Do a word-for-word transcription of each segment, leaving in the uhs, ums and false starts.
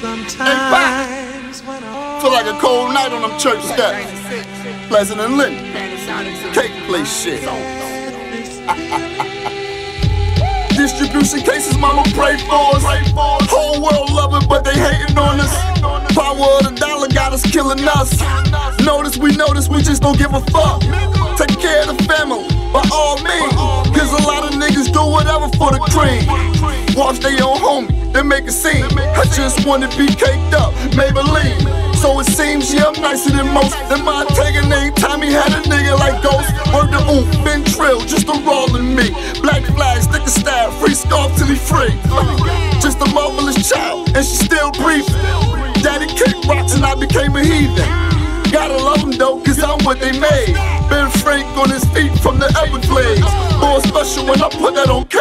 Sometimes when I feel like a cold night on them church steps. Pleasant and Linden, cake place shit. Distribution cases, mama pray for us. Whole world love it, but they hating on us. Power of the dollar got us killing us. Notice we notice, we just don't give a fuck. Take care of the family, by all means. Cause a lot of niggas do whatever for the cream. Watch they own homie, they make a scene. I just wanna be caked up, Maybelline. So it seems, yeah, I'm nicer than most. Then my tagger name, Tommy had a nigga like Ghost. Word to oomph, been trill, just a roll in me. Black flags, thick of style, free scarf till he free. Just a marvelous child, and she still breathing. Daddy kicked rocks and I became a heathen. Gotta love them though, cause I'm what they made. Ben Frank on his feet from the Everglades. Born special when I put that on K.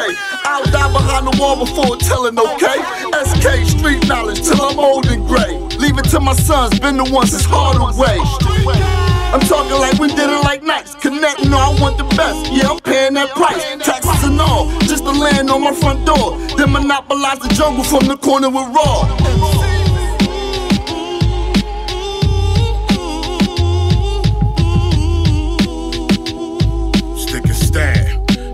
I'll die behind the wall before telling okay. S K, street knowledge till I'm old and gray. Leave it to my sons, been the ones that's hard away. I'm talking like we did it like nights. Connect, you know I want the best. Yeah, I'm paying that price. Taxes and all, just the land on my front door. Then monopolize the jungle from the corner with Raw.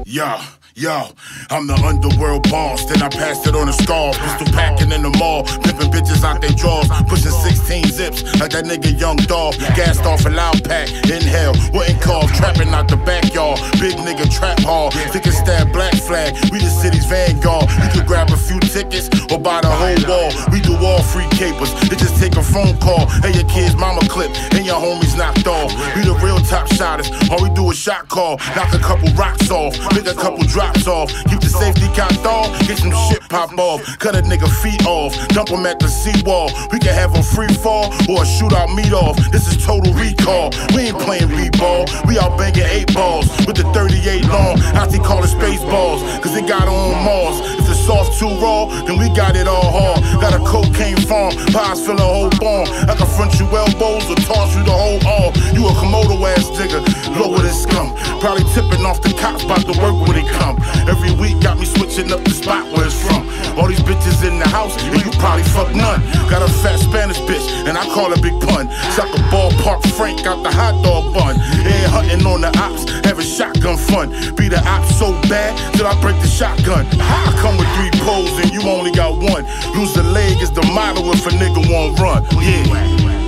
Yo, yo, I'm the underworld boss, then I passed it on a scarf. Pistol packing in the mall, pimping bitches out they drawers. Pushing sixteen zips, like that nigga Young Dolph. Gassed off a loud pack, inhale, wouldn't cough. Trapping out the backyard, big nigga trap hall. Thick and stab black flag, we the city's vanguard. You could grab a few tickets, or buy the whole wall. We do all free capers, it just take a phone call. Hey, your kid's mama clip, and your homies knocked off. We the real top shotters, all we do is shot call. Knock a couple rocks off, make a couple drops off. Keep the safety cocked off, get some shit pop off. Cut a nigga feet off, dump him at the seawall. We can have a free fall, or a shootout meet off. This is total recall, we ain't playing b-ball. We out banging eight balls, with the thirty-eight long. I think call it space balls, cause it got on Mars. If the sauce too raw, then we got it all hard. Got a cocaine farm, pies fill a whole barn. I can front you elbows, or toss you the whole arm. You a Komodo ass nigga, lower than scum. Probably tipping off the cops, about to work when it come. Every week got me switching up the spot where it's from. All these bitches in the house, and you probably fuck none. Got a fat Spanish bitch, and I call her Big Pun. Suck a ballpark Frank, got the hot dog bun. Yeah, hunting on the ops, having shotgun fun. Be the ops so bad, till I break the shotgun. I come with three poles, and you only got one. Lose the leg is the motto if a nigga won't run. Yeah.